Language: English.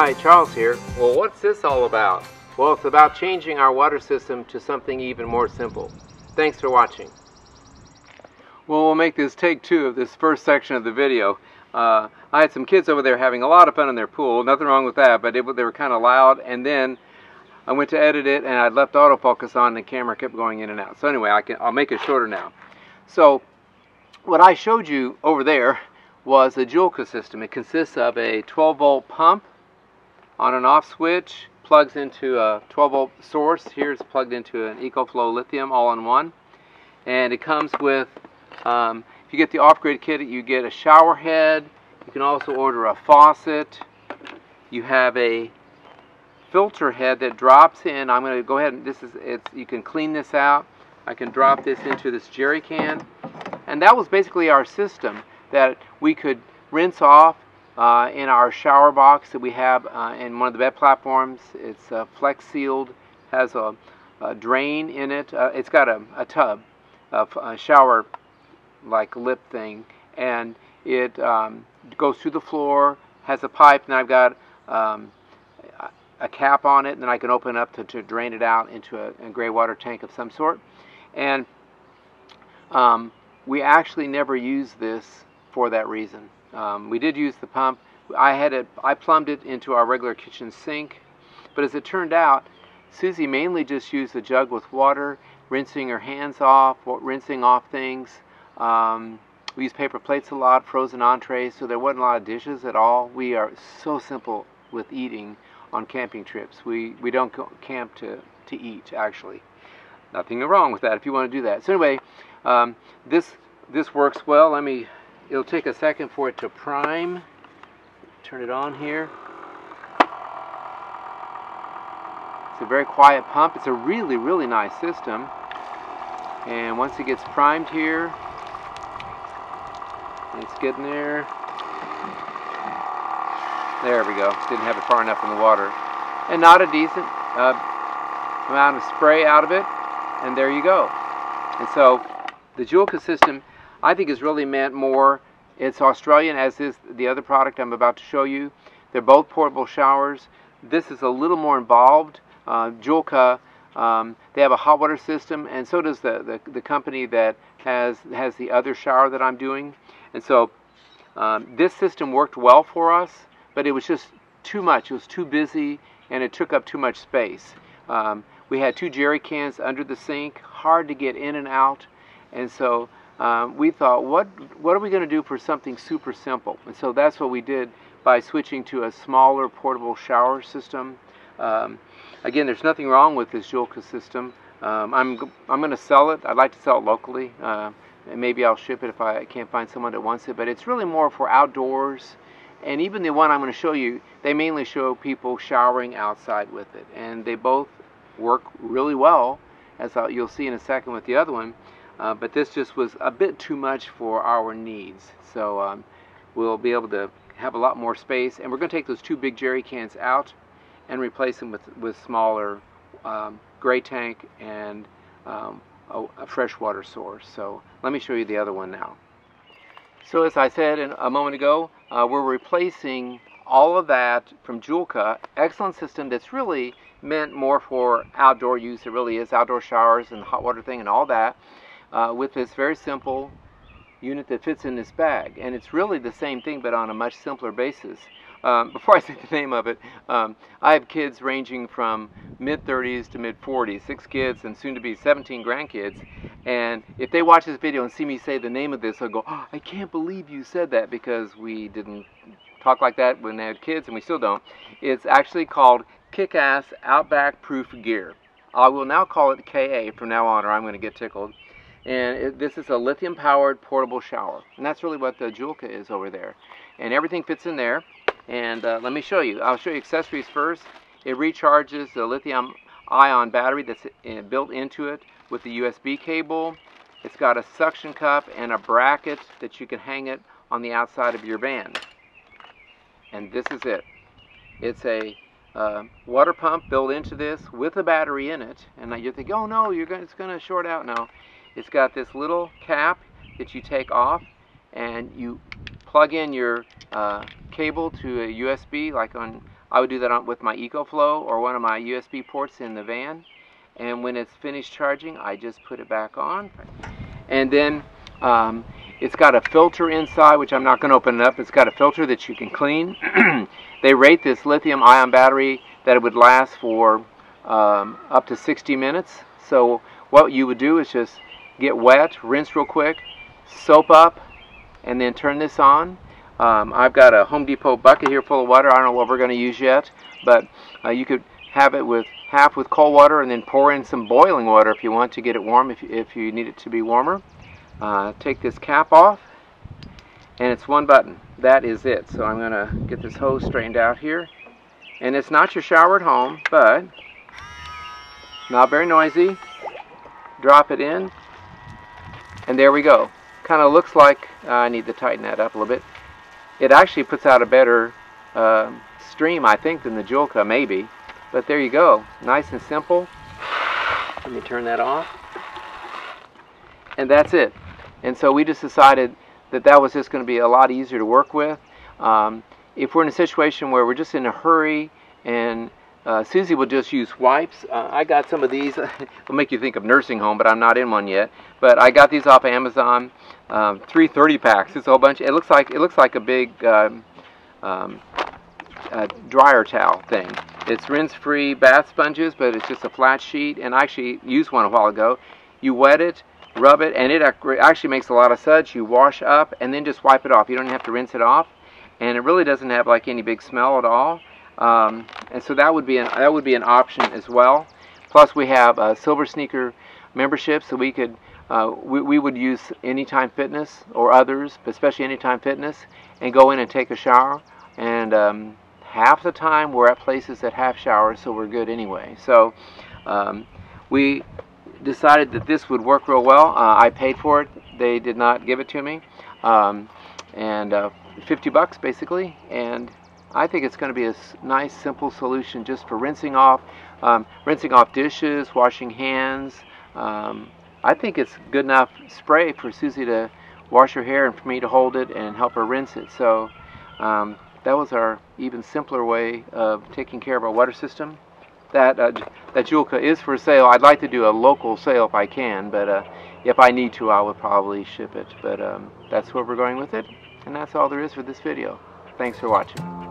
Hi, Charles here. Well, what's this all about? Well, it's about changing our water system to something even more simple. Thanks for watching. Well, we'll make this take two of this first section of the video. I had some kids over there having a lot of fun in their pool. Nothing wrong with that, but they were kind of loud. And then I went to edit it, and I left autofocus on, and the camera kept going in and out. So anyway, I'll make it shorter now. So what I showed you over there was the Joolca system. It consists of a 12-volt pump, on and off switch, plugs into a 12-volt source. Here it's plugged into an EcoFlow lithium all-in-one, and it comes with, if you get the off-grid kit, you get a shower head. You can also order a faucet. You have a filter head that drops in. I'm going to go ahead and you can clean this out. I can drop this into this jerry can, and that was basically our system that we could rinse off in our shower box that we have in one of the bed platforms. It's flex sealed, has a drain in it. It's got a tub, a shower like lip thing, and it goes through the floor, has a pipe, and I've got a cap on it, and then I can open up to drain it out into a gray water tank of some sort. And we actually never used this for that reason. We did use the pump. I plumbed it into our regular kitchen sink, but as it turned out, Susie mainly just used the jug with water, rinsing her hands off, rinsing off things. We use paper plates a lot, frozen entrees, so there wasn't a lot of dishes at all. We are so simple with eating on camping trips. We don't go camp to eat, actually. Nothing wrong with that if you want to do that. So anyway, this works well. It'll take a second for it to prime. Turn it on here. It's a very quiet pump. It's a really, really nice system. And once it gets primed here, it's getting there. There we go. Didn't have it far enough in the water. And not a decent amount of spray out of it. And there you go. And so the Joolca system, I think, is really meant more. It's Australian, as is the other product I'm about to show you. They're both portable showers. This is a little more involved. Joolca, they have a hot water system, and so does the company that has the other shower that I'm doing. And so this system worked well for us, but it was just too much. It was too busy, and it took up too much space. We had two jerry cans under the sink, hard to get in and out, and so we thought, what are we going to do for something super simple? And so that's what we did by switching to a smaller portable shower system. Again, there's nothing wrong with this Joolca system. I'm going to sell it. I'd like to sell it locally. And maybe I'll ship it if I can't find someone that wants it. But it's really more for outdoors. And even the one I'm going to show you, they mainly show people showering outside with it. And they both work really well, as you'll see in a second with the other one. But this just was a bit too much for our needs. So we'll be able to have a lot more space. And we're going to take those two big jerry cans out and replace them with smaller gray tank and a freshwater source. So let me show you the other one now. So as I said a moment ago, we're replacing all of that from Joolca. Excellent system that's really meant more for outdoor use. It really is outdoor showers and the hot water thing and all that. With this very simple unit that fits in this bag, and it's really the same thing but on a much simpler basis. Before I say the name of it, I have kids ranging from mid-30s to mid-40s, 6 kids and soon to be 17 grandkids, and if they watch this video and see me say the name of this, they'll go, oh, I can't believe you said that, because we didn't talk like that when they had kids, and we still don't. It's actually called Kick-Ass Outback Proof Gear. I will now call it KA from now on, or I'm going to get tickled. And this is a lithium-powered portable shower. And that's really what the Joolca is over there. And everything fits in there. And let me show you. I'll show you accessories first. It recharges the lithium-ion battery that's built into it with the USB cable. It's got a suction cup and a bracket that you can hang it on the outside of your band. And this is it. It's a water pump built into this with a battery in it. And you're thinking, oh no, it's going to short out now. It's got this little cap that you take off, and you plug in your cable to a USB, like on I would do that with my EcoFlow or one of my USB ports in the van. And when it's finished charging, I just put it back on. And then it's got a filter inside, which I'm not going to open it up. It's got a filter that you can clean. They rate this lithium ion battery that it would last for up to 60 minutes. So what you would do is just get wet, rinse real quick, soap up, and then turn this on. I've got a Home Depot bucket here full of water. I don't know what we're going to use yet, but you could have it with half with cold water and then pour in some boiling water if you want to get it warm, if you need it to be warmer. Take this cap off, and it's one button. That is it. So I'm going to get this hose strained out here. And it's not your shower at home, but not very noisy. Drop it in, and there we go. Kind of looks like I need to tighten that up a little bit. It actually puts out a better stream, I think, than the Joolca, maybe. But there you go. Nice and simple. Let me turn that off. And that's it. And so we just decided that that was just going to be a lot easier to work with. If we're in a situation where we're just in a hurry, and Susie will just use wipes. I got some of these. It'll make you think of nursing home, but I'm not in one yet. But I got these off Amazon, 330 packs. It's a whole bunch. It looks like a big dryer towel thing. It's rinse-free bath sponges, but it's just a flat sheet. And I actually used one a while ago. You wet it, rub it, and it actually makes a lot of suds. You wash up and then just wipe it off. You don't have to rinse it off, and it really doesn't have like any big smell at all. And so that would be an option as well. Plus, we have a Silver Sneaker membership, so we could we would use Anytime Fitness or others, but especially Anytime Fitness, and go in and take a shower. And half the time we're at places that have showers, so we're good anyway. So we decided that this would work real well. I paid for it. They did not give it to me, and $50 basically. And I think it's going to be a nice, simple solution just for rinsing off dishes, washing hands. I think it's good enough spray for Susie to wash her hair and for me to hold it and help her rinse it. So that was our even simpler way of taking care of our water system. That Joolca is for sale. I'd like to do a local sale if I can, but if I need to, I would probably ship it. But that's where we're going with it, and that's all there is for this video. Thanks for watching.